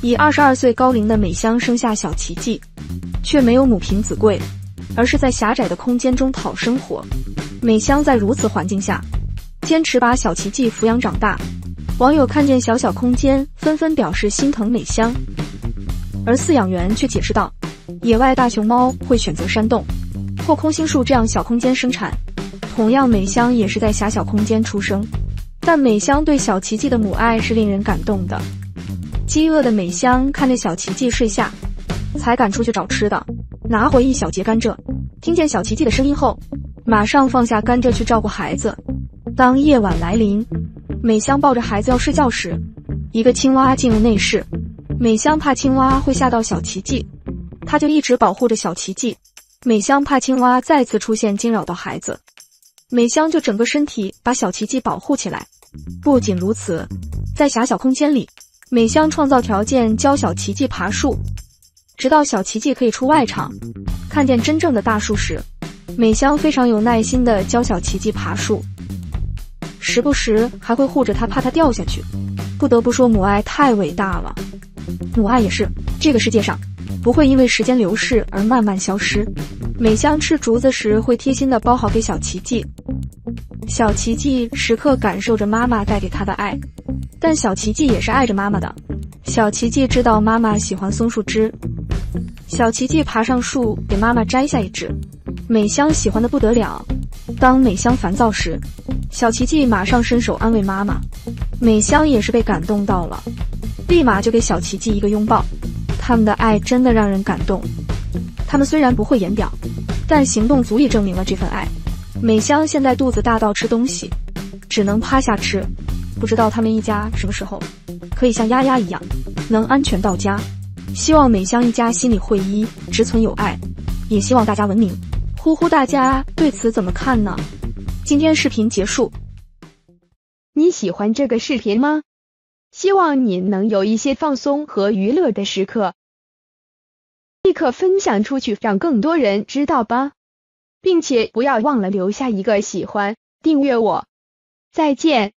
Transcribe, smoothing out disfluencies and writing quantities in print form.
以22岁高龄的美香生下小奇迹，却没有母凭子贵，而是在狭窄的空间中讨生活。美香在如此环境下，坚持把小奇迹抚养长大。网友看见小小空间，纷纷表示心疼美香，而饲养员却解释道：“野外大熊猫会选择山洞或空心树这样小空间生产。”同样，美香也是在狭小空间出生，但美香对小奇迹的母爱是令人感动的。饥饿的美香看着小奇迹睡下，才敢出去找吃的，拿回一小节甘蔗。听见小奇迹的声音后，马上放下甘蔗去照顾孩子。当夜晚来临，美香抱着孩子要睡觉时，一个青蛙进入内室。美香怕青蛙会吓到小奇迹，她就一直保护着小奇迹。美香怕青蛙再次出现惊扰到孩子，美香就整个身体把小奇迹保护起来。不仅如此，在狭小空间里，美香创造条件教小奇迹爬树，直到小奇迹可以出外场，看见真正的大树时，美香非常有耐心地教小奇迹爬树，时不时还会护着它，怕它掉下去。不得不说，母爱太伟大了。母爱也是这个世界上不会因为时间流逝而慢慢消失。美香吃竹子时会贴心地包好给小奇迹，小奇迹时刻感受着妈妈带给她的爱，但小奇迹也是爱着妈妈的。小奇迹知道妈妈喜欢松树枝，小奇迹爬上树给妈妈摘下一枝，美香喜欢的不得了。当美香烦躁时，小奇迹马上伸手安慰妈妈，美香也是被感动到了，立马就给小奇迹一个拥抱。他们的爱真的让人感动，他们虽然不会言表，但行动足以证明了这份爱。美香现在肚子大到吃东西只能趴下吃，不知道他们一家什么时候可以像丫丫一样能安全到家。希望美香一家心里会一直存有爱，也希望大家文明。呼呼，大家对此怎么看呢？今天视频结束，你喜欢这个视频吗？希望你能有一些放松和娱乐的时刻，立刻分享出去，让更多人知道吧，并且不要忘了留下一个喜欢，订阅我。再见。